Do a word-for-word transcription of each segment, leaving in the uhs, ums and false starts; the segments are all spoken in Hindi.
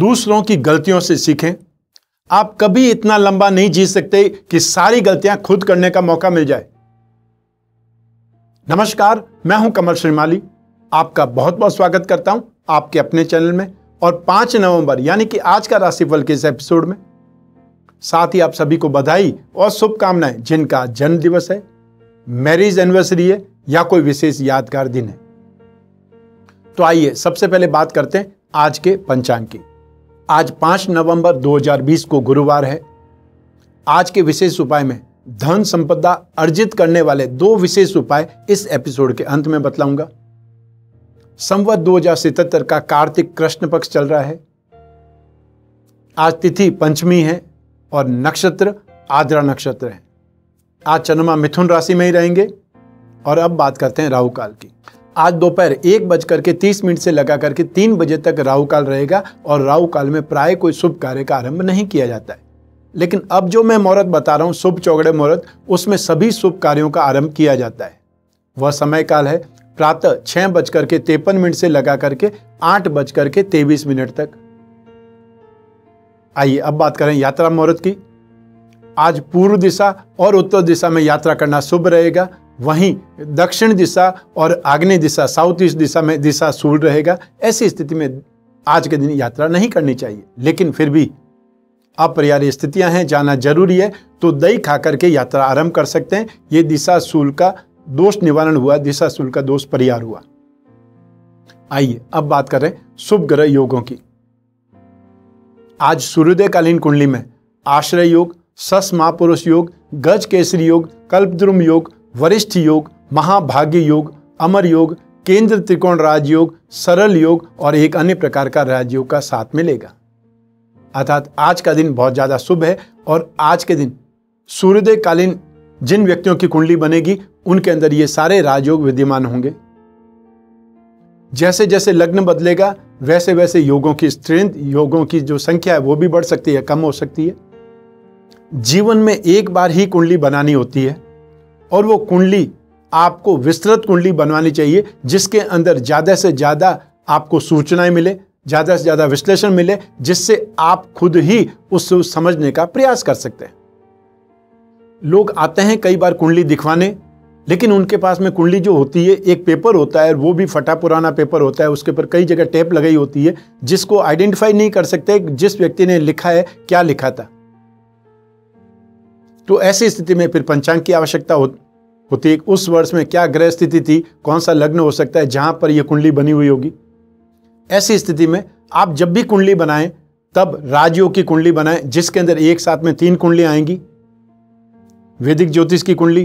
दूसरों की गलतियों से सीखें। आप कभी इतना लंबा नहीं जी सकते कि सारी गलतियां खुद करने का मौका मिल जाए। नमस्कार, मैं हूं कमल श्रीमाली, आपका बहुत बहुत स्वागत करता हूं आपके अपने चैनल में। और पाँच नवंबर यानी कि आज का राशिफल के इस एपिसोड में साथ ही आप सभी को बधाई और शुभकामनाएं जिनका जन्म दिवस है, मैरिज एनिवर्सरी है या कोई विशेष यादगार दिन है। तो आइए सबसे पहले बात करते हैं आज के पंचांग की। आज पाँच नवंबर दो हज़ार बीस को गुरुवार है। आज के विशेष उपाय में धन संपदा अर्जित करने वाले दो विशेष उपाय इस एपिसोड के अंत में बतलाऊंगा। संवत दो हज़ार सतहत्तर का कार्तिक कृष्ण पक्ष चल रहा है। आज तिथि पंचमी है और नक्षत्र आर्द्रा नक्षत्र है। आज चंद्रमा मिथुन राशि में ही रहेंगे। और अब बात करते हैं राहु काल की। आज दोपहर एक बजकर के तीस मिनट से लगा करके तीन बजे तक राहु काल रहेगा और राहु काल में प्राय कोई शुभ कार्य का आरंभ नहीं किया जाता है। लेकिन अब जो मैं मुहूर्त बता रहा हूँ, शुभ चौगड़े मुहूर्त, उसमें सभी शुभ कार्यों का आरंभ किया जाता है। वह समय काल है प्रातः छः बजकर के तिरपन मिनट से लगा करके आठ बजकर के तेईस मिनट तक। आइए अब बात करें यात्रा मुहूर्त की। आज पूर्व दिशा और उत्तर दिशा में यात्रा करना शुभ रहेगा। वहीं दक्षिण दिशा और आग्नेय दिशा, साउथ ईस्ट दिशा में दिशा सूल रहेगा। ऐसी स्थिति में आज के दिन यात्रा नहीं करनी चाहिए, लेकिन फिर भी अपरिहार्य स्थितियां हैं, जाना जरूरी है, तो दही खा करके यात्रा आरंभ कर सकते हैं। ये दिशा सूल का दोष निवारण हुआ, दिशा सूल का दोष परिहार हुआ। आइए अब बात करें शुभ ग्रह योगों की। आज सूर्योदय कालीन कुंडली में आश्रय योग, शश महापुरुष योग, गज केसरी योग, कल्पद्रुम योग, वरिष्ठ योग, महाभाग्य योग, अमर योग, केंद्र त्रिकोण राजयोग, सरल योग और एक अन्य प्रकार का राजयोग का साथ मिलेगा। अर्थात आज का दिन बहुत ज़्यादा शुभ है। और आज के दिन सूर्योदय कालीन जिन व्यक्तियों की कुंडली बनेगी उनके अंदर ये सारे राजयोग विद्यमान होंगे। जैसे जैसे लग्न बदलेगा वैसे वैसे योगों की स्ट्रेंथ, योगों की जो संख्या है वो भी बढ़ सकती है, कम हो सकती है। जीवन में एक बार ही कुंडली बनानी होती है और वो कुंडली आपको विस्तृत कुंडली बनवानी चाहिए जिसके अंदर ज़्यादा से ज़्यादा आपको सूचनाएं मिले, ज़्यादा से ज़्यादा विश्लेषण मिले, जिससे आप खुद ही उसको समझने का प्रयास कर सकते हैं। लोग आते हैं कई बार कुंडली दिखवाने, लेकिन उनके पास में कुंडली जो होती है एक पेपर होता है, वो भी फटा पुराना पेपर होता है, उसके ऊपर कई जगह टेप लगाई होती है, जिसको आइडेंटिफाई नहीं कर सकते जिस व्यक्ति ने लिखा है क्या लिखा था। तो ऐसी स्थिति में फिर पंचांग की आवश्यकता हो, होती है। उस वर्ष में क्या ग्रह स्थिति थी, कौन सा लग्न हो सकता है जहां पर यह कुंडली बनी हुई होगी। ऐसी स्थिति में आप जब भी कुंडली बनाएं तब राजयोग की कुंडली बनाएं जिसके अंदर एक साथ में तीन कुंडली आएंगी, वैदिक ज्योतिष की कुंडली,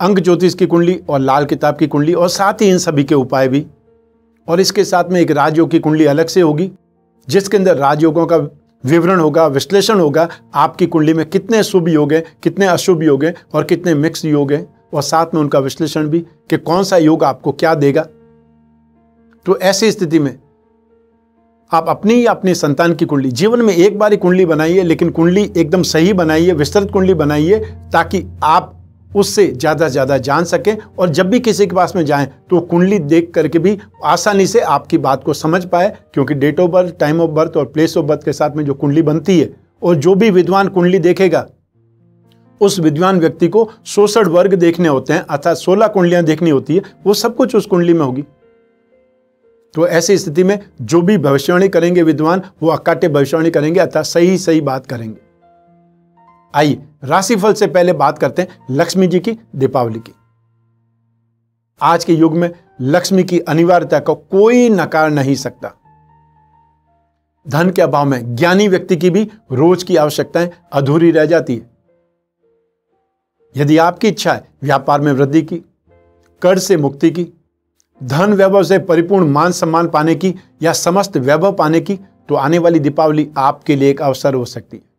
अंक ज्योतिष की कुंडली और लाल किताब की कुंडली, और साथ ही इन सभी के उपाय भी। और इसके साथ में एक राजयोग की कुंडली अलग से होगी जिसके अंदर राजयोगों का विवरण होगा, विश्लेषण होगा, आपकी कुंडली में कितने शुभ योग हैं, कितने अशुभ योग हैं और कितने मिक्स योग हैं, और साथ में उनका विश्लेषण भी कि कौन सा योग आपको क्या देगा। तो ऐसी स्थिति में आप अपनी या अपने संतान की कुंडली जीवन में एक बार ही कुंडली बनाइए, लेकिन कुंडली एकदम सही बनाइए, विस्तृत कुंडली बनाइए ताकि आप उससे ज़्यादा से ज़्यादा जान सकें। और जब भी किसी के पास में जाएं तो कुंडली देख करके भी आसानी से आपकी बात को समझ पाए, क्योंकि date of birth, time of birth और प्लेस ऑफ बर्थ के साथ में जो कुंडली बनती है, और जो भी विद्वान कुंडली देखेगा उस विद्वान व्यक्ति को सोसठ वर्ग देखने होते हैं, अर्थात सोलह कुंडलियाँ देखनी होती है, वो सब कुछ उस कुंडली में होगी। तो ऐसी स्थिति में जो भी भविष्यवाणी करेंगे विद्वान, वो अकाट्य भविष्यवाणी करेंगे, अर्थात सही सही बात करेंगे। आइए राशिफल से पहले बात करते हैं लक्ष्मी जी की, दीपावली की। आज के युग में लक्ष्मी की अनिवार्यता को कोई नकार नहीं सकता। धन के अभाव में ज्ञानी व्यक्ति की भी रोज की आवश्यकताएं अधूरी रह जाती है। यदि आपकी इच्छा है व्यापार में वृद्धि की, कर्ज से मुक्ति की, धन वैभव से परिपूर्ण मान सम्मान पाने की या समस्त वैभव पाने की, तो आने वाली दीपावली आपके लिए एक अवसर हो सकती है।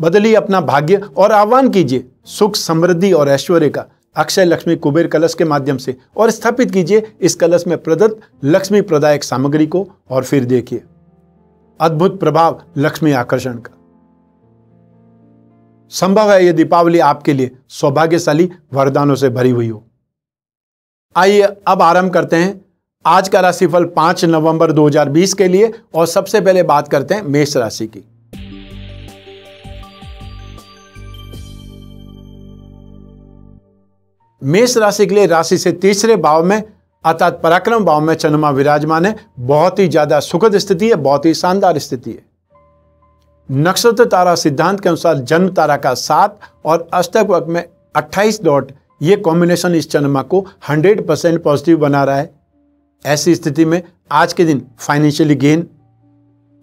बदलिए अपना भाग्य और आह्वान कीजिए सुख, समृद्धि और ऐश्वर्य का अक्षय लक्ष्मी कुबेर कलश के माध्यम से, और स्थापित कीजिए इस कलश में प्रदत्त लक्ष्मी प्रदायक सामग्री को, और फिर देखिए अद्भुत प्रभाव लक्ष्मी आकर्षण का। संभव है यह दीपावली आपके लिए सौभाग्यशाली वरदानों से भरी हुई हो। आइए अब आरंभ करते हैं आज का राशिफल पाँच नवंबर दो हज़ार बीस के लिए। और सबसे पहले बात करते हैं मेष राशि की। मेष राशि के लिए राशि से तीसरे भाव में अर्थात पराक्रम भाव में चंद्रमा विराजमान है। बहुत ही ज्यादा सुखद स्थिति है, बहुत ही शानदार स्थिति है। नक्षत्र तारा सिद्धांत के अनुसार जन्म तारा का सात और अष्टक वक्त में अट्ठाईस डॉट, ये कॉम्बिनेशन इस चंद्रमा को सौ परसेंट पॉजिटिव बना रहा है। ऐसी स्थिति में आज के दिन फाइनेंशियली गेन,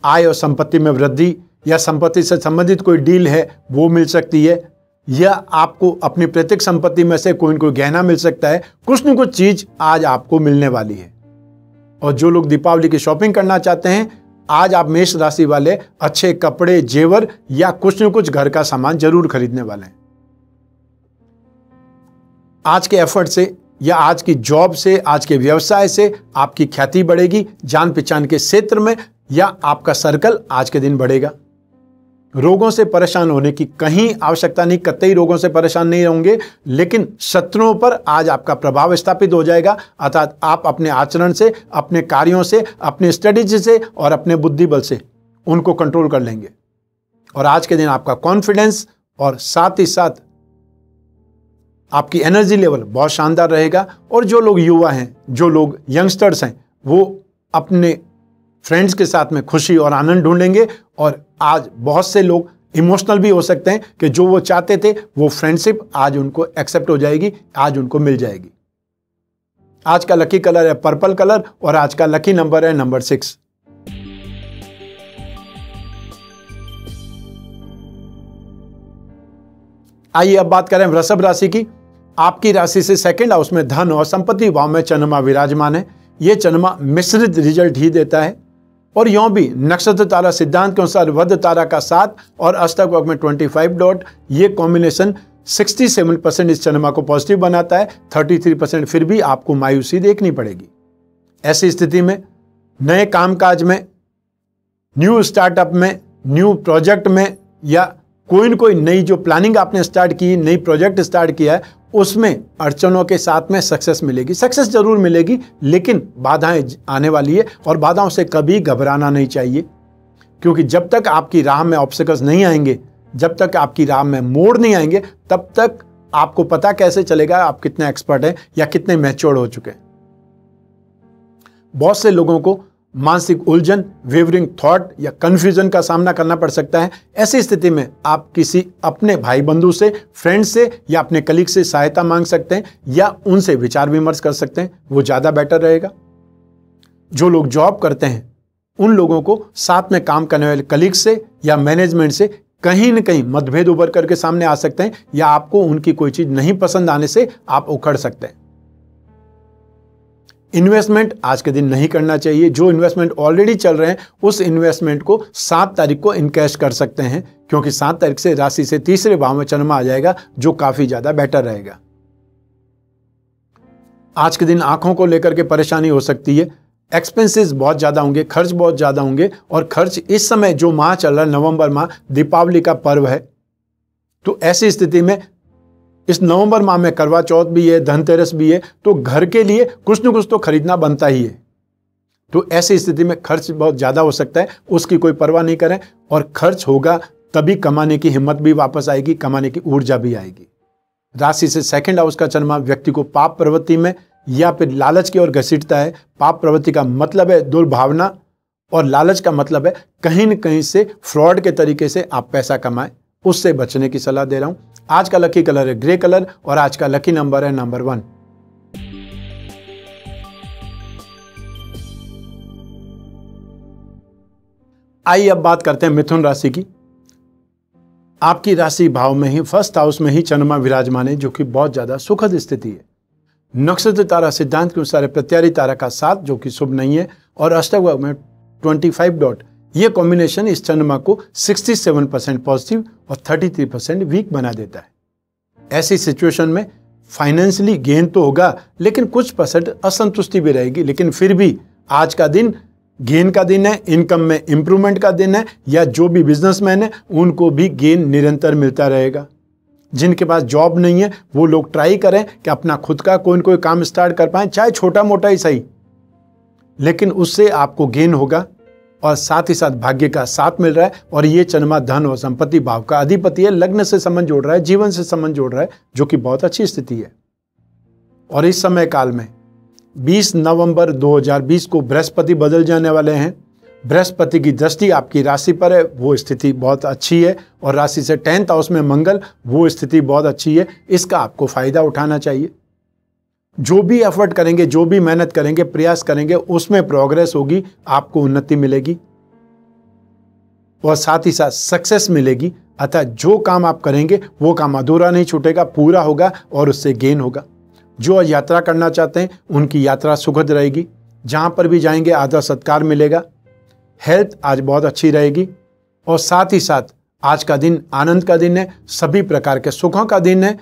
आय और संपत्ति में वृद्धि या संपत्ति से संबंधित कोई डील है वो मिल सकती है, या आपको अपनी प्रत्येक संपत्ति में से कोई न कोई गहना मिल सकता है। कुछ न कुछ चीज आज आपको मिलने वाली है। और जो लोग दीपावली की शॉपिंग करना चाहते हैं, आज आप मेष राशि वाले अच्छे कपड़े, जेवर या कुछ न कुछ घर का सामान जरूर खरीदने वाले हैं। आज के एफर्ट से या आज की जॉब से, आज के व्यवसाय से आपकी ख्याति बढ़ेगी। जान पहचान के क्षेत्र में या आपका सर्कल आज के दिन बढ़ेगा। रोगों से परेशान होने की कहीं आवश्यकता नहीं, कतई रोगों से परेशान नहीं होंगे, लेकिन शत्रुओं पर आज आपका प्रभाव स्थापित हो जाएगा। अर्थात आप अपने आचरण से, अपने कार्यों से, अपने स्ट्रेटेजी से और अपने बुद्धि बल से उनको कंट्रोल कर लेंगे। और आज के दिन आपका कॉन्फिडेंस और साथ ही साथ आपकी एनर्जी लेवल बहुत शानदार रहेगा। और जो लोग युवा हैं, जो लोग यंगस्टर्स हैं, वो अपने फ्रेंड्स के साथ में खुशी और आनंद ढूंढेंगे। और आज बहुत से लोग इमोशनल भी हो सकते हैं कि जो वो चाहते थे वो फ्रेंडशिप आज उनको एक्सेप्ट हो जाएगी, आज उनको मिल जाएगी। आज का लकी कलर है पर्पल कलर और आज का लकी नंबर है नंबर सिक्स। आइए अब बात करें वृषभ राशि की। आपकी राशि से सेकंड हाउस में धन और संपत्ति भाव में चंद्रमा विराजमान है। यह चंद्रमा मिश्रित रिजल्ट ही देता है। और यों भी नक्षत्र तारा सिद्धांत के अनुसार वध तारा का सात और अष्टक वर्ग में पच्चीस डॉट, ये कॉम्बिनेशन सड़सठ परसेंट इस चंद्रमा को पॉजिटिव बनाता है। तैंतीस परसेंट फिर भी आपको मायूसी देखनी पड़ेगी। ऐसी स्थिति में नए कामकाज में, न्यू स्टार्टअप में, न्यू प्रोजेक्ट में या कोई न कोई नई जो प्लानिंग आपने स्टार्ट की, नई प्रोजेक्ट स्टार्ट किया है, उसमें अड़चनों के साथ में सक्सेस मिलेगी। सक्सेस जरूर मिलेगी, लेकिन बाधाएं आने वाली है। और बाधाओं से कभी घबराना नहीं चाहिए, क्योंकि जब तक आपकी राह में ऑब्स्टेकल्स नहीं आएंगे, जब तक आपकी राह में मोड़ नहीं आएंगे, तब तक आपको पता कैसे चलेगा आप कितने एक्सपर्ट हैं या कितने मैच्योर हो चुके हैं। बहुत से लोगों को मानसिक उलझन, वेवरिंग थॉट या कंफ्यूजन का सामना करना पड़ सकता है। ऐसी स्थिति में आप किसी अपने भाई बंधु से, फ्रेंड से या अपने कलीग से सहायता मांग सकते हैं या उनसे विचार विमर्श कर सकते हैं, वो ज़्यादा बेटर रहेगा। जो लोग जॉब करते हैं, उन लोगों को साथ में काम करने वाले कलीग से या मैनेजमेंट से कहीं न कहीं मतभेद उभर करके सामने आ सकते हैं, या आपको उनकी कोई चीज़ नहीं पसंद आने से आप उखड़ सकते हैं। इन्वेस्टमेंट आज के दिन नहीं करना चाहिए। जो इन्वेस्टमेंट ऑलरेडी चल रहे हैं, उस इन्वेस्टमेंट को सात तारीख को इनकैश कर सकते हैं, क्योंकि सात तारीख से राशि से तीसरे भाव में चंद्रमा आ जाएगा, जो काफी ज्यादा बेटर रहेगा। आज के दिन आंखों को लेकर के परेशानी हो सकती है। एक्सपेंसेस बहुत ज्यादा होंगे, खर्च बहुत ज्यादा होंगे। और खर्च इस समय जो माह चल रहा है, नवंबर माह, दीपावली का पर्व है, तो ऐसी स्थिति में इस नवंबर माह में करवा चौथ भी है, धनतेरस भी है, तो घर के लिए कुछ न कुछ तो खरीदना बनता ही है। तो ऐसी स्थिति में खर्च बहुत ज़्यादा हो सकता है, उसकी कोई परवाह नहीं करें। और खर्च होगा तभी कमाने की हिम्मत भी वापस आएगी, कमाने की ऊर्जा भी आएगी। राशि से सेकंड हाउस का चंद्रमा व्यक्ति को पाप प्रवृत्ति में या फिर लालच की ओर घसीटता है। पाप प्रवृत्ति का मतलब है दुर्भावना, और लालच का मतलब है कहीं न कहीं से फ्रॉड के तरीके से आप पैसा कमाएं, उससे बचने की सलाह दे रहा हूं। आज का लकी कलर है ग्रे कलर और आज का लकी नंबर है नंबर वन। आइए अब बात करते हैं मिथुन राशि की। आपकी राशि भाव में ही, फर्स्ट हाउस में ही चंद्रमा विराजमान है, जो कि बहुत ज्यादा सुखद स्थिति है। नक्षत्र तारा सिद्धांत के अनुसार प्रत्यारी तारा का सात, जो कि शुभ नहीं है, और अष्टक वर्ग में पच्चीस डॉट, यह कॉम्बिनेशन इस चंद्रमा को सड़सठ परसेंट पॉजिटिव और तैंतीस परसेंट वीक बना देता है। ऐसी सिचुएशन में फाइनेंशियली गेन तो होगा, लेकिन कुछ परसेंट असंतुष्टि भी रहेगी। लेकिन फिर भी आज का दिन गेन का दिन है, इनकम में इंप्रूवमेंट का दिन है, या जो भी बिजनेसमैन है उनको भी गेन निरंतर मिलता रहेगा। जिनके पास जॉब नहीं है, वो लोग ट्राई करें कि अपना खुद का कोई न कोई काम स्टार्ट कर पाएँ, चाहे छोटा मोटा ही सही। लेकिन उससे आपको गेन होगा और साथ ही साथ भाग्य का साथ मिल रहा है। और ये चंद्रमा धन और संपत्ति भाव का अधिपति है, लग्न से संबंध जोड़ रहा है, जीवन से संबंध जोड़ रहा है, जो कि बहुत अच्छी स्थिति है। और इस समय काल में बीस नवंबर दो हज़ार बीस को बृहस्पति बदल जाने वाले हैं। बृहस्पति की दृष्टि आपकी राशि पर है, वो स्थिति बहुत अच्छी है। और राशि से टेंथ हाउस में मंगल, वो स्थिति बहुत अच्छी है। इसका आपको फायदा उठाना चाहिए। जो भी एफर्ट करेंगे, जो भी मेहनत करेंगे, प्रयास करेंगे, उसमें प्रोग्रेस होगी, आपको उन्नति मिलेगी और साथ ही साथ सक्सेस मिलेगी। अतः जो काम आप करेंगे वो काम अधूरा नहीं छूटेगा, पूरा होगा और उससे गेन होगा। जो यात्रा करना चाहते हैं उनकी यात्रा सुखद रहेगी, जहाँ पर भी जाएंगे आदर सत्कार मिलेगा। हेल्थ आज बहुत अच्छी रहेगी और साथ ही साथ आज का दिन आनंद का दिन है, सभी प्रकार के सुखों का दिन है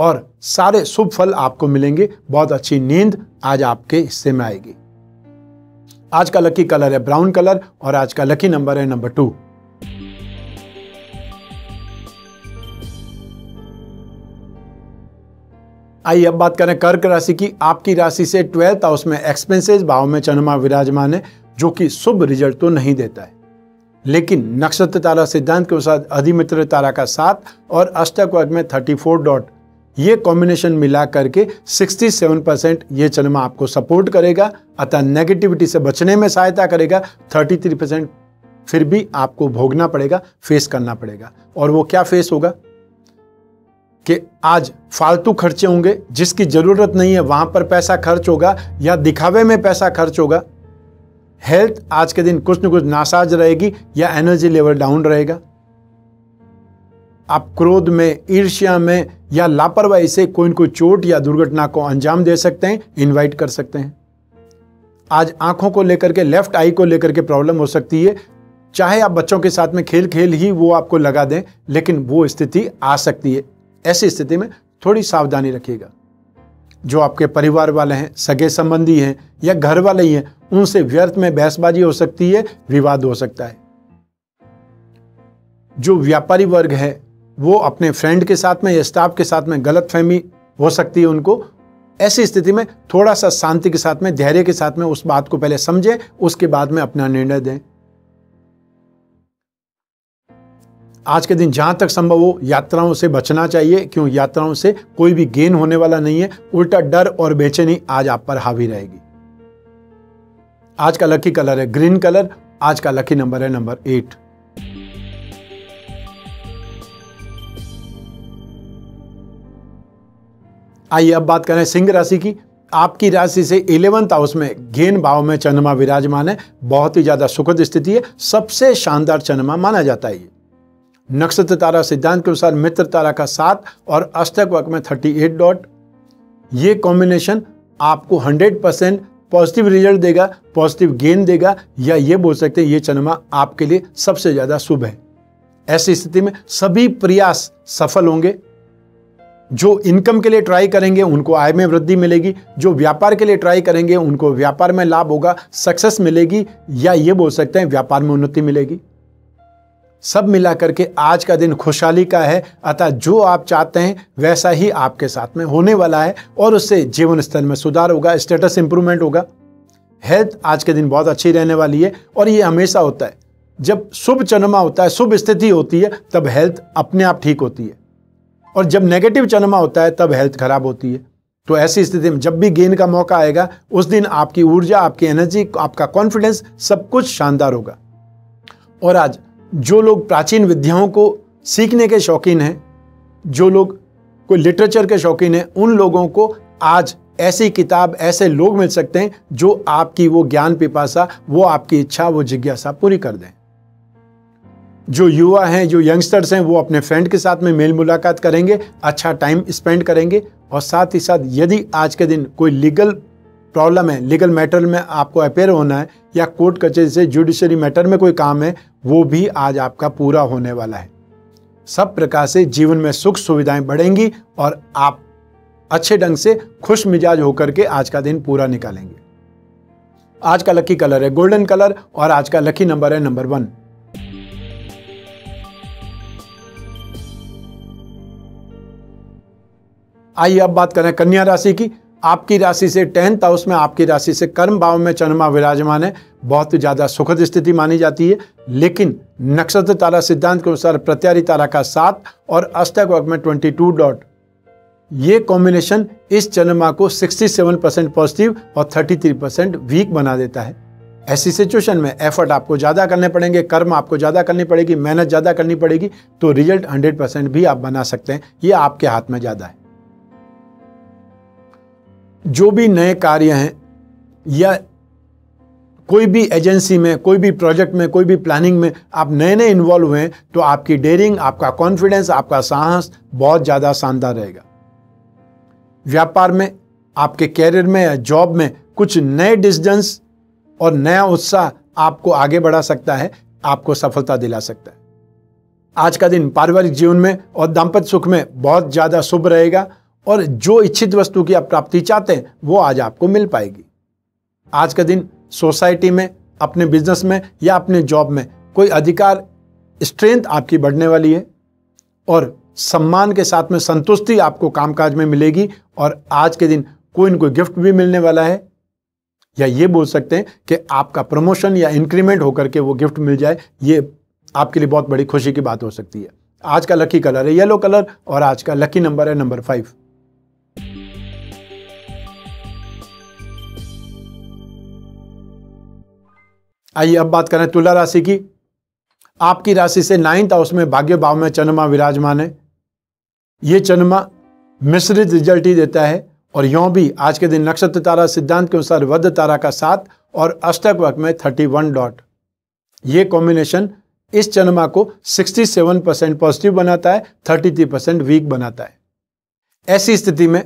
और सारे शुभ फल आपको मिलेंगे। बहुत अच्छी नींद आज आपके हिस्से में आएगी। आज का लकी कलर है ब्राउन कलर और आज का लकी नंबर है नंबर टू। आइए अब बात करें कर्क राशि की। आपकी राशि से ट्वेल्थ हाउस में एक्सपेंसेस भाव में चंद्रमा विराजमान है, जो कि शुभ रिजल्ट तो नहीं देता है, लेकिन नक्षत्र तारा सिद्धांत के अनुसार अधिमित्र तारा का सात और अष्टक वर्ग में चौंतीस डॉट, ये कॉम्बिनेशन मिला करके सड़सठ परसेंट ये चंद्रमा आपको सपोर्ट करेगा। अतः नेगेटिविटी से बचने में सहायता करेगा। तैंतीस परसेंट फिर भी आपको भोगना पड़ेगा, फेस करना पड़ेगा। और वो क्या फेस होगा कि आज फालतू खर्चे होंगे, जिसकी ज़रूरत नहीं है वहाँ पर पैसा खर्च होगा या दिखावे में पैसा खर्च होगा। हेल्थ आज के दिन कुछ न कुछ नासाज रहेगी या एनर्जी लेवल डाउन रहेगा। आप क्रोध में, ईर्ष्या में या लापरवाही से कोई न कोई चोट या दुर्घटना को अंजाम दे सकते हैं, इनवाइट कर सकते हैं। आज आंखों को लेकर के, लेफ्ट आई को लेकर के प्रॉब्लम हो सकती है। चाहे आप बच्चों के साथ में खेल खेल ही वो आपको लगा दें, लेकिन वो स्थिति आ सकती है। ऐसी स्थिति में थोड़ी सावधानी रखिएगा। जो आपके परिवार वाले हैं, सगे संबंधी हैं या घर वाले ही हैं, उनसे व्यर्थ में बहसबाजी हो सकती है, विवाद हो सकता है। जो व्यापारी वर्ग है वो अपने फ्रेंड के साथ में या स्टाफ के साथ में गलतफहमी हो सकती है उनको। ऐसी स्थिति में थोड़ा सा शांति के साथ में, धैर्य के साथ में उस बात को पहले समझें, उसके बाद में अपना निर्णय दें। आज के दिन जहाँ तक संभव हो यात्राओं से बचना चाहिए, क्यों यात्राओं से कोई भी गेन होने वाला नहीं है, उल्टा डर और बेचैनी आज आप पर हावी रहेगी। आज का लकी कलर है ग्रीन कलर, आज का लकी नंबर है नंबर एट। आइए अब बात करें सिंह राशि की। आपकी राशि से इलेवेंथ हाउस में गेन भाव में चंद्रमा विराजमान है, बहुत ही ज्यादा सुखद स्थिति है। सबसे शानदार चंद्रमा माना जाता है। नक्षत्र तारा सिद्धांत के अनुसार मित्र तारा का सात और अष्टक वर्ग में अड़तीस डॉट, ये कॉम्बिनेशन आपको सौ परसेंट पॉजिटिव रिजल्ट देगा, पॉजिटिव गेन देगा, या ये बोल सकते हैं ये चंद्रमा आपके लिए सबसे ज्यादा शुभ है। ऐसी स्थिति में सभी प्रयास सफल होंगे। जो इनकम के लिए ट्राई करेंगे उनको आय में वृद्धि मिलेगी, जो व्यापार के लिए ट्राई करेंगे उनको व्यापार में लाभ होगा, सक्सेस मिलेगी, या ये बोल सकते हैं व्यापार में उन्नति मिलेगी। सब मिलाकर के आज का दिन खुशहाली का है। अतः जो आप चाहते हैं वैसा ही आपके साथ में होने वाला है और उससे जीवन स्तर में सुधार होगा, स्टेटस इंप्रूवमेंट होगा। हेल्थ आज के दिन बहुत अच्छी रहने वाली है और ये हमेशा होता है, जब शुभ चंद्रमा होता है, शुभ स्थिति होती है, तब हेल्थ अपने आप ठीक होती है। और जब नेगेटिव चंद्रमा होता है तब हेल्थ खराब होती है। तो ऐसी स्थिति में जब भी गेन का मौका आएगा उस दिन आपकी ऊर्जा, आपकी एनर्जी, आपका कॉन्फिडेंस सब कुछ शानदार होगा। और आज जो लोग प्राचीन विद्याओं को सीखने के शौकीन हैं, जो लोग कोई लिटरेचर के शौकीन हैं, उन लोगों को आज ऐसी किताब, ऐसे लोग मिल सकते हैं जो आपकी वो ज्ञान पिपासा, वो आपकी इच्छा, वो जिज्ञासा पूरी कर दें। जो युवा हैं, जो यंगस्टर्स हैं, वो अपने फ्रेंड के साथ में मेल मुलाकात करेंगे, अच्छा टाइम स्पेंड करेंगे। और साथ ही साथ यदि आज के दिन कोई लीगल प्रॉब्लम है, लीगल मैटर में आपको अपेयर होना है या कोर्ट कचहरी से जुडिशरी मैटर में कोई काम है, वो भी आज आपका पूरा होने वाला है। सब प्रकार से जीवन में सुख सुविधाएं बढ़ेंगी और आप अच्छे ढंग से खुश मिजाज होकर के आज का दिन पूरा निकालेंगे। आज का लकी कलर है गोल्डन कलर और आज का लकी नंबर है नंबर वन। आइए अब बात करें कन्या राशि की। आपकी राशि से टेंथ हाउस में, आपकी राशि से कर्म भाव में चंद्रमा विराजमान है, बहुत ज़्यादा सुखद स्थिति मानी जाती है। लेकिन नक्षत्र तारा सिद्धांत के अनुसार प्रत्यारी तारा का सात और अष्टक वर्ग में ट्वेंटी टू डॉट ये कॉम्बिनेशन इस चंद्रमा को सड़सठ परसेंट पॉजिटिव और तैंतीस परसेंट वीक बना देता है। ऐसी सिचुएशन में एफर्ट आपको ज़्यादा करने पड़ेंगे, कर्म आपको ज़्यादा करनी पड़ेगी, मेहनत ज़्यादा करनी पड़ेगी, तो रिजल्ट सौ परसेंट भी आप बना सकते हैं, ये आपके हाथ में ज़्यादा है। जो भी नए कार्य हैं या कोई भी एजेंसी में, कोई भी प्रोजेक्ट में, कोई भी प्लानिंग में आप नए नए इन्वॉल्व हुए हैं, तो आपकी डेयरिंग, आपका कॉन्फिडेंस, आपका साहस बहुत ज़्यादा शानदार रहेगा। व्यापार में, आपके कैरियर में या जॉब में कुछ नए डिसीजंस और नया उत्साह आपको आगे बढ़ा सकता है, आपको सफलता दिला सकता है। आज का दिन पारिवारिक जीवन में और दांपत्य सुख में बहुत ज़्यादा शुभ रहेगा और जो इच्छित वस्तु की आप प्राप्ति चाहते हैं वो आज आपको मिल पाएगी। आज का दिन सोसाइटी में, अपने बिजनेस में या अपने जॉब में कोई अधिकार, स्ट्रेंथ आपकी बढ़ने वाली है और सम्मान के साथ में संतुष्टि आपको कामकाज में मिलेगी। और आज के दिन कोई न कोई गिफ्ट भी मिलने वाला है, या ये बोल सकते हैं कि आपका प्रमोशन या इंक्रीमेंट होकर के वो गिफ्ट मिल जाए, ये आपके लिए बहुत बड़ी खुशी की बात हो सकती है। आज का लकी कलर है येलो कलर और आज का लकी नंबर है नंबर फाइव। आइए अब बात करें तुला राशि की। आपकी राशि से नाइन्थ हाउस में, भाग्य भाव में चंद्रमा विराजमान है। ये चंद्रमा मिश्रित रिजल्ट ही देता है और यों भी आज के दिन नक्षत्र तारा सिद्धांत के अनुसार वध तारा का सात और अष्टक वर्ग में इकतीस डॉट ये कॉम्बिनेशन इस चंद्रमा को सड़सठ परसेंट पॉजिटिव बनाता है, तैंतीस परसेंट वीक बनाता है। ऐसी स्थिति में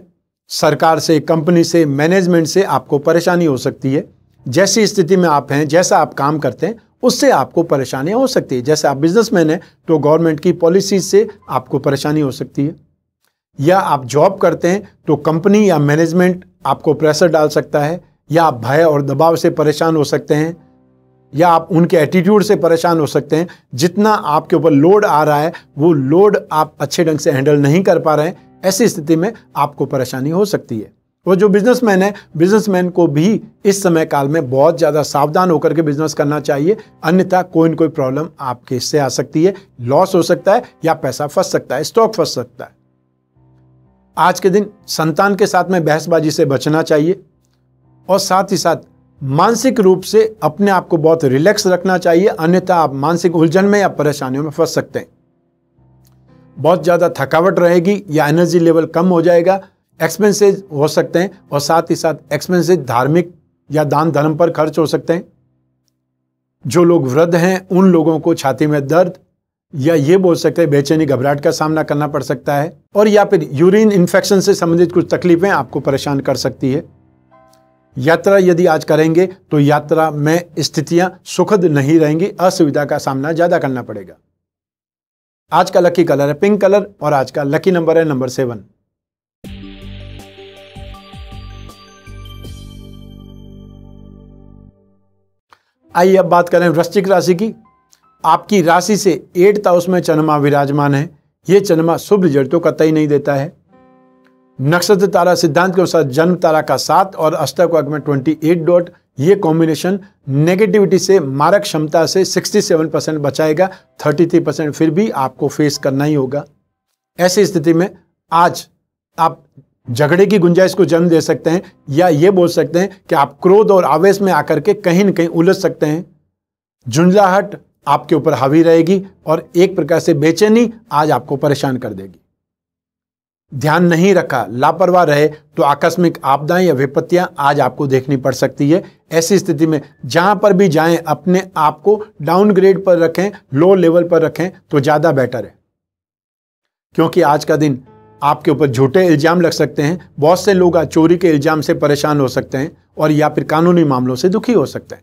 सरकार से, कंपनी से, मैनेजमेंट से आपको परेशानी हो सकती है। जैसी स्थिति में आप हैं, जैसा आप काम करते हैं, उससे आपको परेशानियां हो सकती है। जैसे आप बिजनेसमैन हैं तो गवर्नमेंट की पॉलिसी से आपको परेशानी हो सकती है, या आप जॉब करते हैं तो कंपनी या मैनेजमेंट आपको प्रेशर डाल सकता है, या आप भय और दबाव से परेशान हो सकते हैं, या आप उनके एटीट्यूड से परेशान हो सकते हैं। जितना आपके ऊपर लोड आ रहा है वो लोड आप अच्छे ढंग से हैंडल नहीं कर पा रहे हैं, ऐसी स्थिति में आपको परेशानी हो सकती है। वो जो बिजनेसमैन है, बिजनेसमैन को भी इस समय काल में बहुत ज़्यादा सावधान होकर के बिजनेस करना चाहिए, अन्यथा कोई न कोई प्रॉब्लम आपके इससे आ सकती है, लॉस हो सकता है या पैसा फंस सकता है, स्टॉक फंस सकता है। आज के दिन संतान के साथ में बहसबाजी से बचना चाहिए और साथ ही साथ मानसिक रूप से अपने आप को बहुत रिलैक्स रखना चाहिए, अन्यथा आप मानसिक उलझन में या परेशानियों में फंस सकते हैं। बहुत ज़्यादा थकावट रहेगी या एनर्जी लेवल कम हो जाएगा, एक्सपेंसेस हो सकते हैं और साथ ही साथ एक्सपेंसेस धार्मिक या दान धर्म पर खर्च हो सकते हैं। जो लोग वृद्ध हैं उन लोगों को छाती में दर्द या ये बोल सकते हैं बेचैनी, घबराहट का सामना करना पड़ सकता है, और या फिर यूरिन इन्फेक्शन से संबंधित कुछ तकलीफें आपको परेशान कर सकती है। यात्रा यदि आज करेंगे तो यात्रा में स्थितियां सुखद नहीं रहेंगी, असुविधा का सामना ज़्यादा करना पड़ेगा। आज का लकी कलर है पिंक कलर और आज का लकी नंबर है नंबर सेवन। आइए अब बात करें वृश्चिक राशि की। आपकी राशि से एट्थ हाउस में चंद्रमा विराजमान है। ये चंद्रमा शुभ रिजल्ट तो कतई नहीं देता है। नक्षत्र तारा सिद्धांत के अनुसार जन्म तारा का सात और अष्टक वर्ग में अट्ठाईस डॉट ये कॉम्बिनेशन नेगेटिविटी से, मारक क्षमता से सड़सठ परसेंट बचाएगा, तैंतीस परसेंट फिर भी आपको फेस करना ही होगा। ऐसी स्थिति में आज आप झगड़े की गुंजाइश को जन्म दे सकते हैं, या ये बोल सकते हैं कि आप क्रोध और आवेश में आकर के कहीं न कहीं उलझ सकते हैं। झुंझलाहट आपके ऊपर हावी रहेगी और एक प्रकार से बेचैनी आज आपको परेशान कर देगी। ध्यान नहीं रखा, लापरवाह रहे तो आकस्मिक आपदाएं या विपत्तियां आज आपको देखनी पड़ सकती है। ऐसी स्थिति में जहां पर भी जाएं अपने आप को डाउनग्रेड पर रखें, लो लेवल पर रखें तो ज़्यादा बेटर है, क्योंकि आज का दिन आपके ऊपर झूठे इल्ज़ाम लग सकते हैं। बहुत से लोग आज चोरी के इल्ज़ाम से परेशान हो सकते हैं और या फिर कानूनी मामलों से दुखी हो सकते हैं।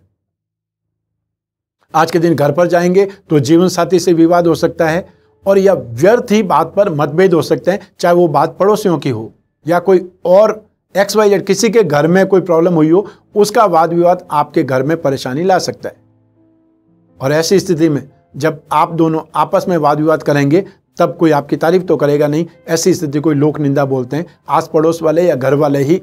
आज के दिन घर पर जाएंगे तो जीवन साथी से विवाद हो सकता है और या व्यर्थ ही बात पर मतभेद हो सकते हैं, चाहे वो बात पड़ोसियों की हो या कोई और एक्स वाई जेड किसी के घर में कोई प्रॉब्लम हुई हो, उसका वाद विवाद आपके घर में परेशानी ला सकता है। और ऐसी स्थिति में जब आप दोनों आपस में वाद विवाद करेंगे तब कोई आपकी तारीफ तो करेगा नहीं, ऐसी स्थिति कोई लोक निंदा बोलते हैं। आस पड़ोस वाले या घर वाले ही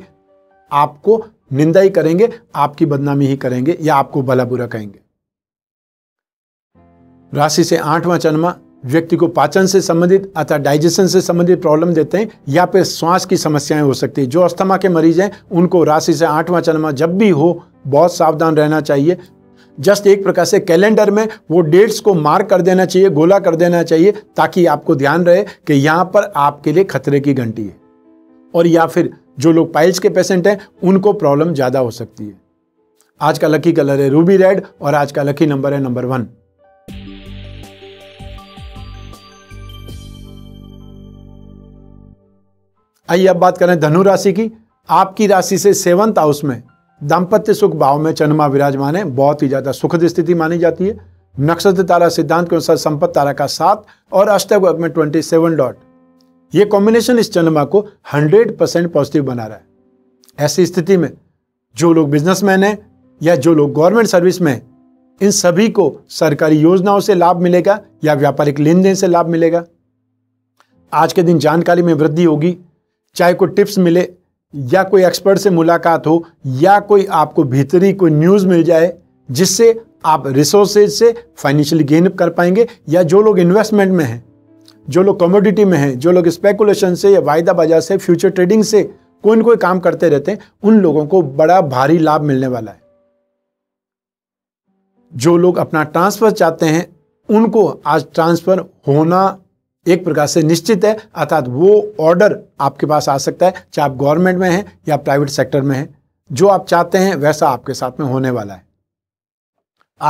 आपको निंदा ही करेंगे, आपकी बदनामी ही करेंगे या आपको भला बुरा कहेंगे। राशि से आठवां चंद्रमा व्यक्ति को पाचन से संबंधित अथवा डाइजेशन से संबंधित प्रॉब्लम देते हैं या फिर श्वास की समस्याएं हो सकती है। जो अस्थमा के मरीज हैं उनको राशि से आठवां चंद्रमा जब भी हो बहुत सावधान रहना चाहिए। जस्ट एक प्रकार से कैलेंडर में वो डेट्स को मार्क कर देना चाहिए, गोला कर देना चाहिए, ताकि आपको ध्यान रहे कि यहाँ पर आपके लिए खतरे की घंटी है। और या फिर जो लोग पाइल्स के पेशेंट हैं उनको प्रॉब्लम ज़्यादा हो सकती है। आज का लकी कलर है रूबी रेड और आज का लकी नंबर है नंबर वन। आइए अब बात करें धनु राशि की। आपकी राशि से सेवंथ हाउस में दाम्पत्य सुख भाव में चंद्रमा विराजमान है। बहुत ही ज़्यादा सुखद स्थिति मानी जाती है। नक्षत्र तारा सिद्धांत के अनुसार संपत्ति तारा का सात और अष्टक में ट्वेंटी सेवन डॉट, ये कॉम्बिनेशन इस चंद्रमा को हंड्रेड परसेंट पॉजिटिव बना रहा है। ऐसी स्थिति में जो लोग बिजनेसमैन हैं या जो लोग गवर्नमेंट सर्विस में, इन सभी को सरकारी योजनाओं से लाभ मिलेगा या व्यापारिक लेन देन से लाभ मिलेगा। आज के दिन जानकारी में वृद्धि होगी, चाहे कोई टिप्स मिले या कोई एक्सपर्ट से मुलाकात हो या कोई आपको भीतरी कोई न्यूज़ मिल जाए जिससे आप रिसोर्सेज से फाइनेंशियली गेन कर पाएंगे। या जो लोग इन्वेस्टमेंट में हैं, जो लोग कमोडिटी में हैं, जो लोग स्पेकुलेशन से या वायदा बाजार से, फ्यूचर ट्रेडिंग से कोई ना कोई काम करते रहते हैं, उन लोगों को बड़ा भारी लाभ मिलने वाला है। जो लोग अपना ट्रांसफ़र चाहते हैं उनको आज ट्रांसफ़र होना एक प्रकार से निश्चित है, अर्थात वो ऑर्डर आपके पास आ सकता है, चाहे आप गवर्नमेंट में हैं या प्राइवेट सेक्टर में हैं। जो आप चाहते हैं वैसा आपके साथ में होने वाला है।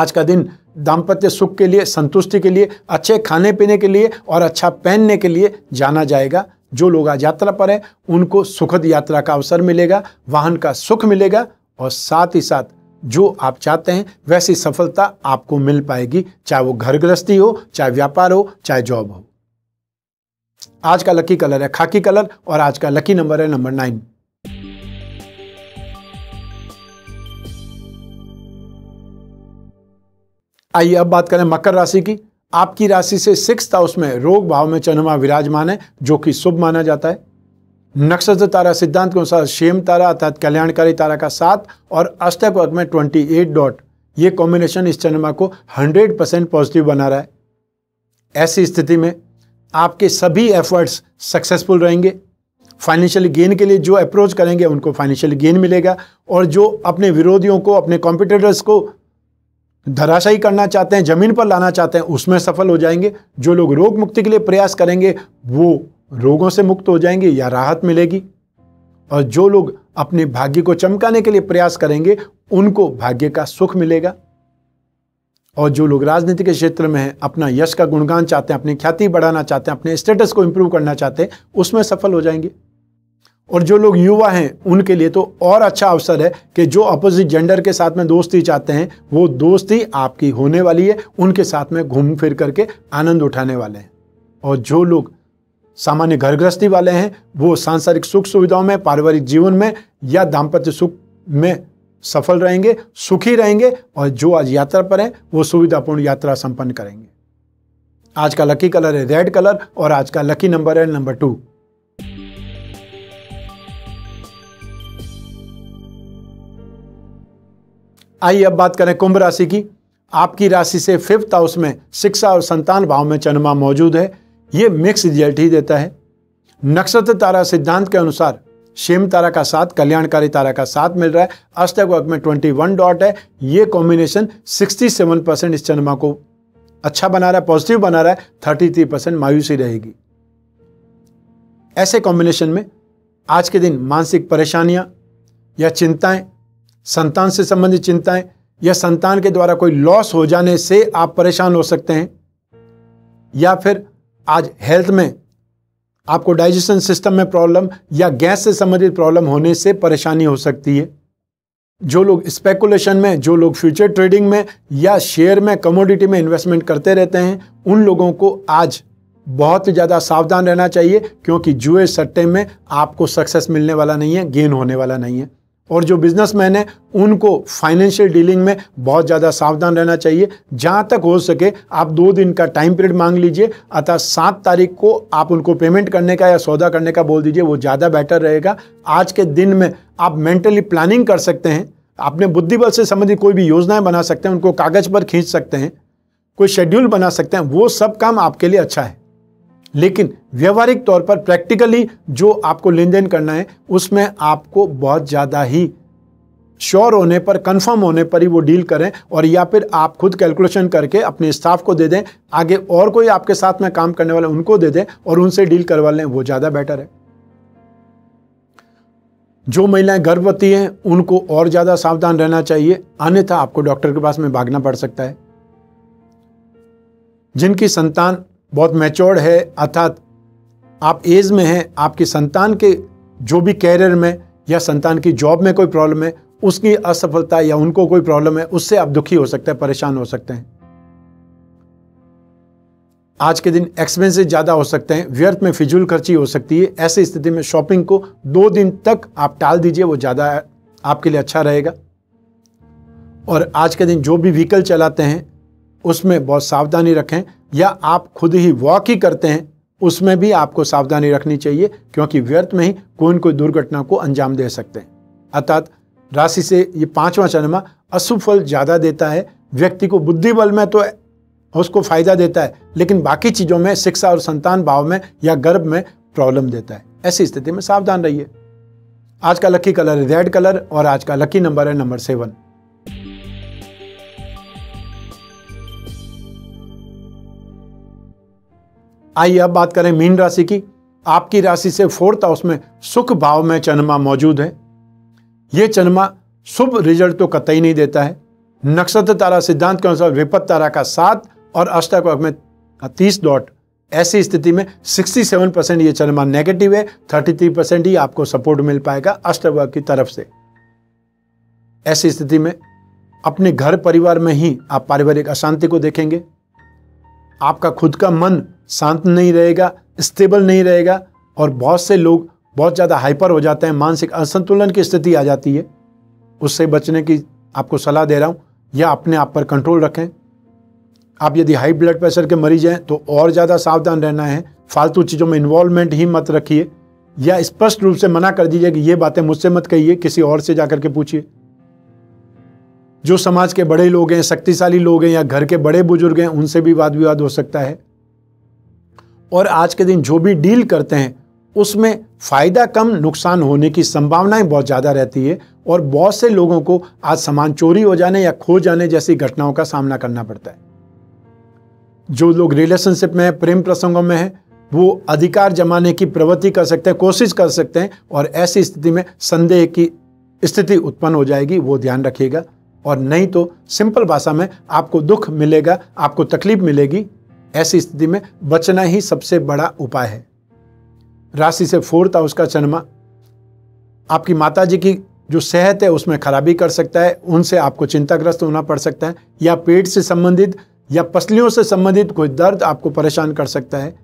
आज का दिन दाम्पत्य सुख के लिए, संतुष्टि के लिए, अच्छे खाने पीने के लिए और अच्छा पहनने के लिए जाना जाएगा। जो लोग आज यात्रा पर हैं उनको सुखद यात्रा का अवसर मिलेगा, वाहन का सुख मिलेगा और साथ ही साथ जो आप चाहते हैं वैसी सफलता आपको मिल पाएगी, चाहे वो घर गृहस्थी हो, चाहे व्यापार हो, चाहे जॉब हो। आज का लकी कलर है खाकी कलर और आज का लकी नंबर है नंबर नाइन। आइए अब बात करें मकर राशि की। आपकी राशि से सिक्स्थ हाउस में रोग भाव में चंद्रमा विराजमान है, जो कि शुभ माना जाता है। नक्षत्र तारा सिद्धांत के अनुसार क्षेम तारा अर्थात कल्याणकारी तारा का सात और अष्टक वर्ग में ट्वेंटी एट डॉट, ये कॉम्बिनेशन इस चंद्रमा को हंड्रेड परसेंट पॉजिटिव बना रहा है। ऐसी स्थिति में आपके सभी एफर्ट्स सक्सेसफुल रहेंगे। फाइनेंशियल गेन के लिए जो अप्रोच करेंगे उनको फाइनेंशियल गेन मिलेगा और जो अपने विरोधियों को, अपने कॉम्पिटिटर्स को धराशायी करना चाहते हैं, ज़मीन पर लाना चाहते हैं, उसमें सफल हो जाएंगे। जो लोग रोग मुक्ति के लिए प्रयास करेंगे वो रोगों से मुक्त हो जाएंगे या राहत मिलेगी। और जो लोग अपने भाग्य को चमकाने के लिए प्रयास करेंगे उनको भाग्य का सुख मिलेगा। और जो लोग राजनीति के क्षेत्र में हैं, अपना यश का गुणगान चाहते हैं, अपनी ख्याति बढ़ाना चाहते हैं, अपने स्टेटस को इम्प्रूव करना चाहते हैं, उसमें सफल हो जाएंगे। और जो लोग युवा हैं उनके लिए तो और अच्छा अवसर है कि जो अपोजिट जेंडर के साथ में दोस्ती चाहते हैं वो दोस्ती आपकी होने वाली है, उनके साथ में घूम फिर करके आनंद उठाने वाले हैं। और जो लोग सामान्य घर गृहस्थी वाले हैं वो सांसारिक सुख सुविधाओं में, पारिवारिक जीवन में या दाम्पत्य सुख में सफल रहेंगे, सुखी रहेंगे। और जो आज यात्रा पर हैं वो सुविधापूर्ण यात्रा संपन्न करेंगे। आज का लकी कलर है रेड कलर और आज का लकी नंबर है नंबर टू। आइए अब बात करें कुंभ राशि की। आपकी राशि से फिफ्थ हाउस में शिक्षा और संतान भाव में चंद्रमा मौजूद है, ये मिक्स रिजल्ट ही देता है। नक्षत्र तारा सिद्धांत के अनुसार क्षेम तारा का साथ, कल्याणकारी तारा का साथ मिल रहा है, अष्टक वर्ग में इक्कीस डॉट है, ये कॉम्बिनेशन सड़सठ परसेंट इस चंद्रमा को अच्छा बना रहा है, पॉजिटिव बना रहा है। तैंतीस परसेंट मायूसी रहेगी। ऐसे कॉम्बिनेशन में आज के दिन मानसिक परेशानियां या चिंताएं, संतान से संबंधित चिंताएं या संतान के द्वारा कोई लॉस हो जाने से आप परेशान हो सकते हैं। या फिर आज हेल्थ में आपको डाइजेशन सिस्टम में प्रॉब्लम या गैस से संबंधित प्रॉब्लम होने से परेशानी हो सकती है। जो लोग स्पेकुलेशन में, जो लोग फ्यूचर ट्रेडिंग में या शेयर में, कमोडिटी में इन्वेस्टमेंट करते रहते हैं उन लोगों को आज बहुत ज़्यादा सावधान रहना चाहिए, क्योंकि जुए सट्टे में आपको सक्सेस मिलने वाला नहीं है, गेन होने वाला नहीं है। और जो बिजनेसमैन है उनको फाइनेंशियल डीलिंग में बहुत ज़्यादा सावधान रहना चाहिए। जहाँ तक हो सके आप दो दिन का टाइम पीरियड मांग लीजिए, अतः सात तारीख को आप उनको पेमेंट करने का या सौदा करने का बोल दीजिए, वो ज़्यादा बेटर रहेगा। आज के दिन में आप मेंटली प्लानिंग कर सकते हैं, आपने बुद्धिबल से संबंधित कोई भी योजनाएं बना सकते हैं, उनको कागज़ पर खींच सकते हैं, कोई शेड्यूल बना सकते हैं, वो सब काम आपके लिए अच्छा है। लेकिन व्यवहारिक तौर पर प्रैक्टिकली जो आपको लेन देन करना है उसमें आपको बहुत ज़्यादा ही श्योर होने पर, कंफर्म होने पर ही वो डील करें, और या फिर आप खुद कैलकुलेशन करके अपने स्टाफ को दे दें, आगे और कोई आपके साथ में काम करने वाले उनको दे दें और उनसे डील करवा लें, वो ज़्यादा बेटर है। जो महिलाएं गर्भवती हैं उनको और ज़्यादा सावधान रहना चाहिए, अन्यथा आपको डॉक्टर के पास में भागना पड़ सकता है। जिनकी संतान बहुत मैच्योर्ड है, अर्थात आप एज में हैं, आपकी संतान के जो भी कैरियर में या संतान की जॉब में कोई प्रॉब्लम है, उसकी असफलता या उनको कोई प्रॉब्लम है, उससे आप दुखी हो सकते हैं, परेशान हो सकते हैं। आज के दिन एक्सपेंसेस ज़्यादा हो सकते हैं, व्यर्थ में फिजूल खर्ची हो सकती है। ऐसी स्थिति में शॉपिंग को दो दिन तक आप टाल दीजिए, वो ज़्यादा आपके लिए अच्छा रहेगा। और आज के दिन जो भी व्हीकल चलाते हैं उसमें बहुत सावधानी रखें, या आप खुद ही वॉक ही करते हैं उसमें भी आपको सावधानी रखनी चाहिए, क्योंकि व्यर्थ में ही कोई न कोई दुर्घटना को अंजाम दे सकते हैं। अर्थात राशि से ये पाँचवा चंद्रमा अशुभ फल ज़्यादा देता है, व्यक्ति को बुद्धिबल में तो उसको फायदा देता है, लेकिन बाकी चीज़ों में, शिक्षा और संतान भाव में या गर्भ में प्रॉब्लम देता है। ऐसी स्थिति में सावधान रहिए। आज का लकी कलर है रेड कलर और आज का लकी नंबर है नंबर सेवन। आइए अब बात करें मीन राशि की। आपकी राशि से फोर्थ हाउस में सुख भाव में चंद्रमा मौजूद है। ये चंद्रमा शुभ रिजल्ट तो कतई नहीं देता है। नक्षत्र तारा सिद्धांत के अनुसार विपत तारा का सात और अष्टक वर्ग में तीस डॉट। ऐसी स्थिति में सड़सठ परसेंट ये चंद्रमा नेगेटिव है, तैंतीस परसेंट ही आपको सपोर्ट मिल पाएगा अष्टक वर्ग की तरफ से। ऐसी स्थिति में अपने घर परिवार में ही आप पारिवारिक अशांति को देखेंगे। आपका खुद का मन शांत नहीं रहेगा, स्टेबल नहीं रहेगा, और बहुत से लोग बहुत ज़्यादा हाइपर हो जाते हैं, मानसिक असंतुलन की स्थिति आ जाती है। उससे बचने की आपको सलाह दे रहा हूँ, या अपने आप पर कंट्रोल रखें। आप यदि हाई ब्लड प्रेशर के मरीज हैं तो और ज़्यादा सावधान रहना है, फालतू चीज़ों में इन्वॉल्वमेंट ही मत रखिए, या स्पष्ट रूप से मना कर दीजिए कि ये बातें मुझसे मत कहिए, किसी और से जाकर के पूछिए। जो समाज के बड़े लोग हैं, शक्तिशाली लोग हैं, या घर के बड़े बुजुर्ग हैं, उनसे भी वाद विवाद हो सकता है। और आज के दिन जो भी डील करते हैं उसमें फ़ायदा कम नुकसान होने की संभावनाएं बहुत ज़्यादा रहती है, और बहुत से लोगों को आज सामान चोरी हो जाने या खो जाने जैसी घटनाओं का सामना करना पड़ता है। जो लोग रिलेशनशिप में, प्रेम प्रसंगों में हैं, वो अधिकार जमाने की प्रवृत्ति कर सकते हैं, कोशिश कर सकते हैं, और ऐसी स्थिति में संदेह की स्थिति उत्पन्न हो जाएगी, वो ध्यान रखिएगा। और नहीं तो सिंपल भाषा में आपको दुख मिलेगा, आपको तकलीफ मिलेगी। ऐसी स्थिति में बचना ही सबसे बड़ा उपाय है। राशि से फोर्थ हाउस का चंद्रमा आपकी माताजी की जो सेहत है उसमें खराबी कर सकता है, उनसे आपको चिंताग्रस्त होना पड़ सकता है, या पेट से संबंधित या पसलियों से संबंधित कोई दर्द आपको परेशान कर सकता है।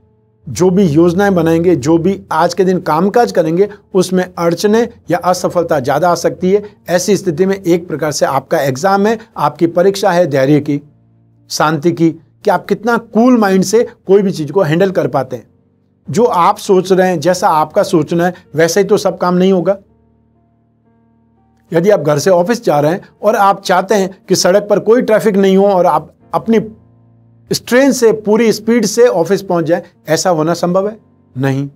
जो भी योजनाएं बनाएंगे, जो भी आज के दिन कामकाज करेंगे, उसमें अड़चने या असफलता ज़्यादा आ सकती है। ऐसी स्थिति में एक प्रकार से आपका एग्जाम है, आपकी परीक्षा है धैर्य की, शांति की, कि आप कितना कूल माइंड से कोई भी चीज़ को हैंडल कर पाते हैं। जो आप सोच रहे हैं, जैसा आपका सोचना है, वैसे ही तो सब काम नहीं होगा। यदि आप घर से ऑफिस जा रहे हैं और आप चाहते हैं कि सड़क पर कोई ट्रैफिक नहीं हो और आप अपनी ट्रेन से पूरी स्पीड से ऑफिस पहुंच जाएं, ऐसा होना संभव है नहीं।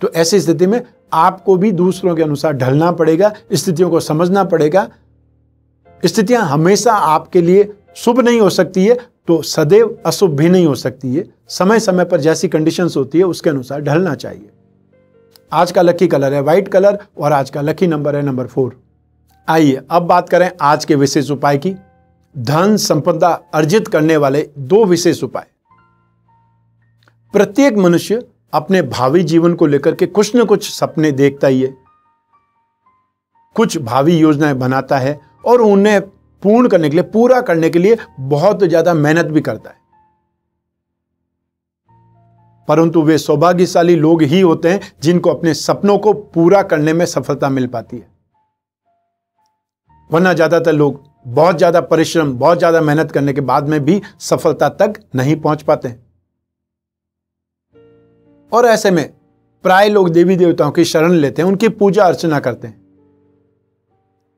तो ऐसी स्थिति में आपको भी दूसरों के अनुसार ढलना पड़ेगा, स्थितियों को समझना पड़ेगा। स्थितियां हमेशा आपके लिए शुभ नहीं हो सकती है, तो सदैव अशुभ भी नहीं हो सकती है। समय समय पर जैसी कंडीशंस होती है उसके अनुसार ढलना चाहिए। आज का लकी कलर है वाइट कलर और आज का लकी नंबर है नंबर फोर। आइए अब बात करें आज के विशेष उपाय की। धन संपदा अर्जित करने वाले दो विशेष उपाय। प्रत्येक मनुष्य अपने भावी जीवन को लेकर के कुछ न कुछ सपने देखता ही है, कुछ भावी योजनाएं बनाता है और उन्हें पूर्ण करने के लिए, पूरा करने के लिए बहुत ज्यादा मेहनत भी करता है। परंतु वे सौभाग्यशाली लोग ही होते हैं जिनको अपने सपनों को पूरा करने में सफलता मिल पाती है। वरना ज़्यादातर लोग बहुत ज़्यादा परिश्रम, बहुत ज़्यादा मेहनत करने के बाद में भी सफलता तक नहीं पहुंच पाते। और ऐसे में प्राय लोग देवी देवताओं की शरण लेते हैं, उनकी पूजा अर्चना करते हैं।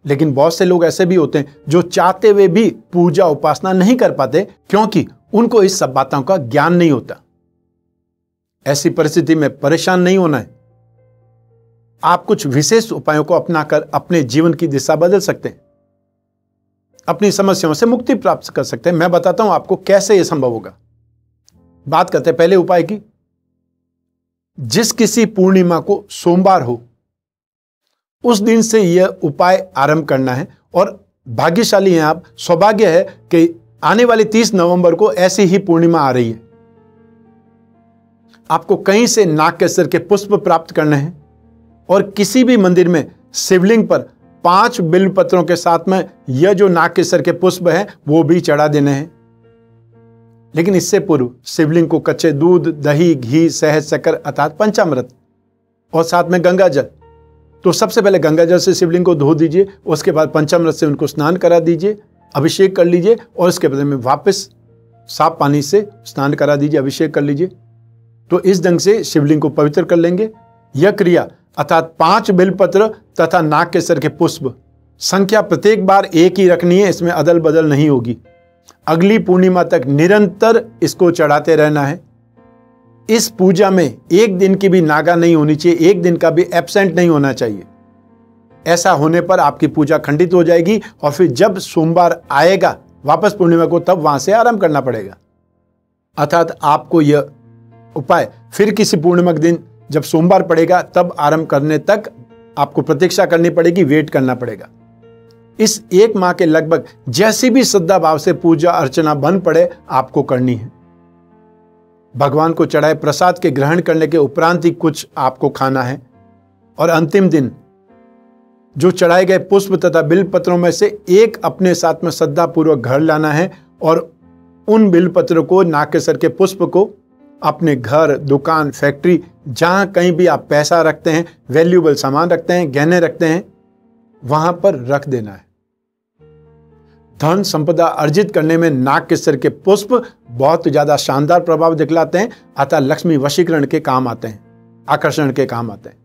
लेकिन बहुत से लोग ऐसे भी होते हैं जो चाहते हुए भी पूजा उपासना नहीं कर पाते, क्योंकि उनको इस सब बातों का ज्ञान नहीं होता। ऐसी परिस्थिति में परेशान नहीं होना है, आप कुछ विशेष उपायों को अपनाकर अपने जीवन की दिशा बदल सकते हैं, अपनी समस्याओं से मुक्ति प्राप्त कर सकते हैं। मैं बताता हूं आपको कैसे यह संभव होगा। बात करते हैं पहले उपाय की। जिस किसी पूर्णिमा को सोमवार हो, उस दिन से यह उपाय आरंभ करना है। और भाग्यशाली हैं आप, सौभाग्य है कि आने वाले तीस नवंबर को ऐसी ही पूर्णिमा आ रही है। आपको कहीं से नागकेसर के पुष्प प्राप्त करने हैं और किसी भी मंदिर में शिवलिंग पर पांच बिल्वपत्रों के साथ में यह जो नागकेसर के पुष्प हैं वो भी चढ़ा देने हैं। लेकिन इससे पूर्व शिवलिंग को कच्चे दूध, दही, घी, शहद, शक्कर अर्थात पंचामृत और साथ में गंगा जल, तो सबसे पहले गंगा जल से शिवलिंग को धो दीजिए, उसके बाद पंचामृत से उनको स्नान करा दीजिए, अभिषेक कर लीजिए और उसके बाद में वापस साफ पानी से स्नान करा दीजिए, अभिषेक कर लीजिए। तो इस ढंग से शिवलिंग को पवित्र कर लेंगे। यह क्रिया अर्थात पांच बेलपत्र तथा नागकेसर के पुष्प, संख्या प्रत्येक बार एक ही रखनी है, इसमें अदल बदल नहीं होगी। अगली पूर्णिमा तक निरंतर इसको चढ़ाते रहना है। इस पूजा में एक दिन की भी नागा नहीं होनी चाहिए, एक दिन का भी एब्सेंट नहीं होना चाहिए। ऐसा होने पर आपकी पूजा खंडित हो जाएगी और फिर जब सोमवार आएगा वापस पूर्णिमा को, तब वहां से आरंभ करना पड़ेगा। अर्थात आपको यह उपाय फिर किसी पूर्णिमा के दिन जब सोमवार पड़ेगा तब आरंभ करने तक आपको प्रतीक्षा करनी पड़ेगी, वेट करना पड़ेगा। इस एक माह के लगभग जैसी भी श्रद्धा भाव से पूजा अर्चना बन पड़े आपको करनी है। भगवान को चढ़ाए प्रसाद के ग्रहण करने के उपरांत ही कुछ आपको खाना है। और अंतिम दिन जो चढ़ाए गए पुष्प तथा बिल्वपत्रों में से एक अपने साथ में श्रद्धापूर्वक घर लाना है और उन बिल्वपत्रों को, नागकेसर के पुष्प को अपने घर, दुकान, फैक्ट्री, जहाँ कहीं भी आप पैसा रखते हैं, वैल्यूएबल सामान रखते हैं, गहने रखते हैं, वहां पर रख देना है। धन संपदा अर्जित करने में नागकेसर के पुष्प बहुत ज्यादा शानदार प्रभाव दिखलाते हैं, अतः लक्ष्मी वशीकरण के काम आते हैं, आकर्षण के काम आते हैं।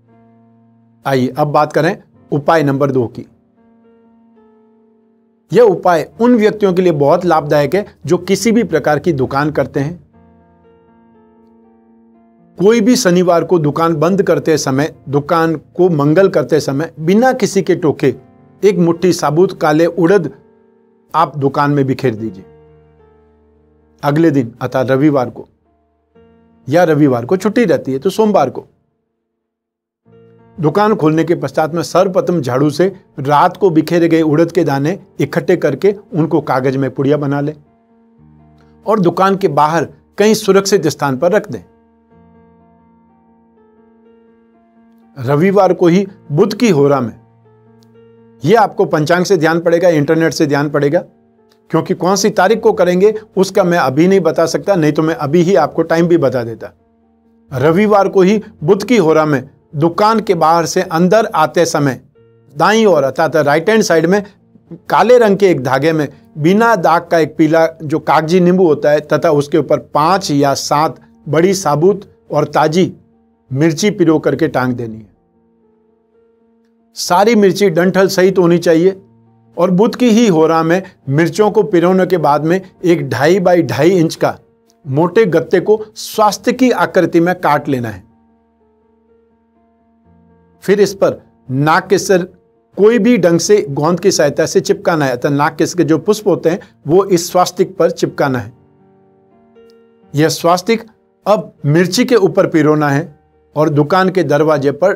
आइए अब बात करें उपाय नंबर दो की। यह उपाय उन व्यक्तियों के लिए बहुत लाभदायक है जो किसी भी प्रकार की दुकान करते हैं। कोई भी शनिवार को दुकान बंद करते समय, दुकान को मंगल करते समय बिना किसी के टोके एक मुट्ठी साबुत काले उड़द आप दुकान में बिखेर दीजिए। अगले दिन अर्थात रविवार को, या रविवार को छुट्टी रहती है तो सोमवार को, दुकान खोलने के पश्चात में सर्वप्रथम झाड़ू से रात को बिखेरे गए उड़द के दाने इकट्ठे करके उनको कागज में पुड़िया बना लें और दुकान के बाहर कहीं सुरक्षित स्थान पर रख दें। रविवार को ही बुध की होरा में, यह आपको पंचांग से ध्यान पड़ेगा, इंटरनेट से ध्यान पड़ेगा, क्योंकि कौन सी तारीख को करेंगे उसका मैं अभी नहीं बता सकता, नहीं तो मैं अभी ही आपको टाइम भी बता देता। रविवार को ही बुध की होरा में दुकान के बाहर से अंदर आते समय दाईं ओर अर्थात राइट हैंड साइड में काले रंग के एक धागे में बिना दाग का एक पीला जो कागजी नींबू होता है तथा उसके ऊपर पाँच या सात बड़ी साबुत और ताजी मिर्ची पिरो करके टांग देनी है। सारी मिर्ची डंठल सहित होनी चाहिए और बुध की ही होरा में मिर्चों को पिरोने के बाद में एक ढाई बाई ढाई इंच का मोटे गत्ते को स्वास्थ्य की आकृति में काट लेना है। फिर इस पर नागकेसर कोई भी ढंग से गोंद की सहायता से चिपकाना है, अर्थात नागकेसर के जो पुष्प होते हैं वो इस स्वास्तिक पर चिपकाना है। यह स्वास्तिक अब मिर्ची के ऊपर पिरोना है और दुकान के दरवाजे पर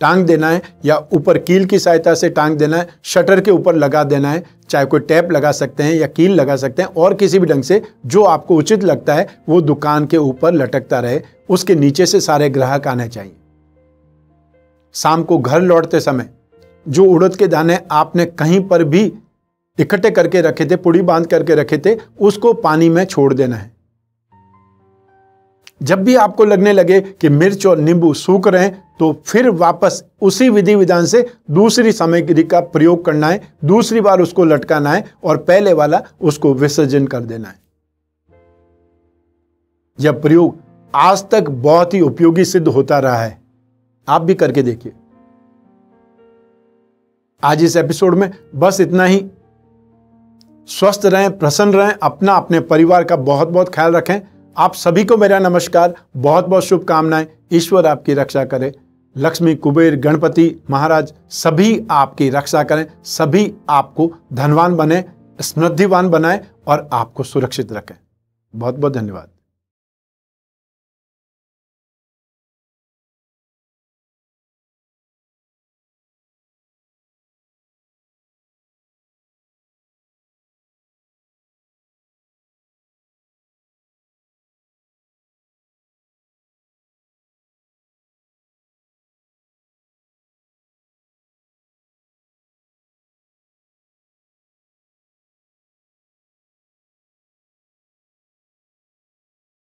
टांग देना है या ऊपर कील की सहायता से टांग देना है, शटर के ऊपर लगा देना है, चाहे कोई टैप लगा सकते हैं या कील लगा सकते हैं, और किसी भी ढंग से जो आपको उचित लगता है वो दुकान के ऊपर लटकता रहे। उसके नीचे से सारे ग्राहक आने चाहिए। शाम को घर लौटते समय जो उड़द के दाने आपने कहीं पर भी इकट्ठे करके रखे थे, पुड़ी बांध करके रखे थे, उसको पानी में छोड़ देना है। जब भी आपको लगने लगे कि मिर्च और नींबू सूख रहे हैं तो फिर वापस उसी विधि विधान से दूसरी सामग्री का प्रयोग करना है, दूसरी बार उसको लटकाना है और पहले वाला उसको विसर्जन कर देना है। यह प्रयोग आज तक बहुत ही उपयोगी सिद्ध होता रहा है, आप भी करके देखिए। आज इस एपिसोड में बस इतना ही। स्वस्थ रहें, प्रसन्न रहें, अपना अपने परिवार का बहुत बहुत ख्याल रखें। आप सभी को मेरा नमस्कार, बहुत बहुत शुभकामनाएं। ईश्वर आपकी रक्षा करे, लक्ष्मी कुबेर गणपति महाराज सभी आपकी रक्षा करें, सभी आपको धनवान बने, समृद्धिवान बनाए और आपको सुरक्षित रखें। बहुत बहुत धन्यवाद।